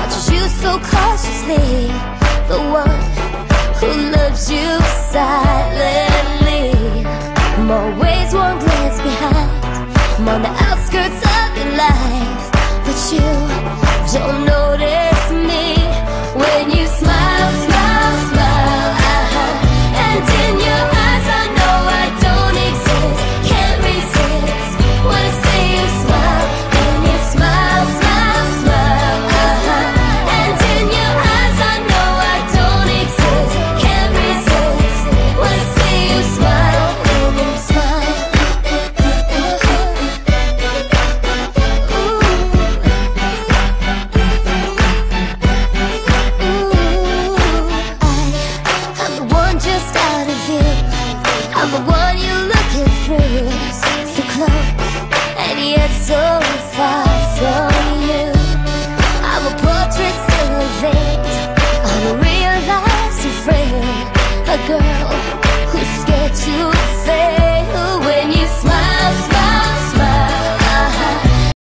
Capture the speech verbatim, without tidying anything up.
watches you so cautiously, the one who loves you silently. I'm always one glance behind, I'm on the outskirts of your life, but you don't know